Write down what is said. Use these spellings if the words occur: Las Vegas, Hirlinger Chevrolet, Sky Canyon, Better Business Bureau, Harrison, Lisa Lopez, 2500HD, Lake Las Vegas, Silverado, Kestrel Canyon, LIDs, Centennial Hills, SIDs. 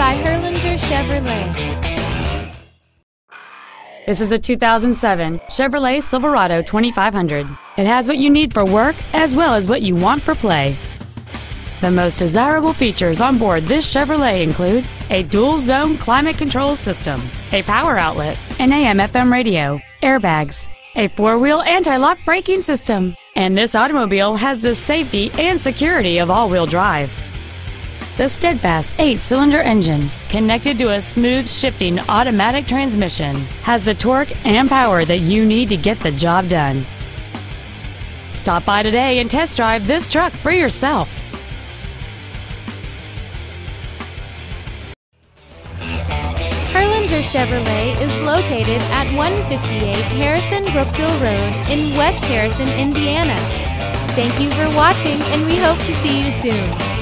by Hirlinger Chevrolet. This is a 2007 Chevrolet Silverado 2500. It has what you need for work as well as what you want for play. The most desirable features on board this Chevrolet include a dual-zone climate control system, a power outlet, an AM/FM radio, airbags, a four-wheel anti-lock braking system, and this automobile has the safety and security of all-wheel drive. The steadfast 8-cylinder engine, connected to a smooth shifting automatic transmission, has the torque and power that you need to get the job done. Stop by today and test drive this truck for yourself. Hirlinger Chevrolet is located at 158 Harrison Brookville Road in West Harrison, Indiana. Thank you for watching, and we hope to see you soon.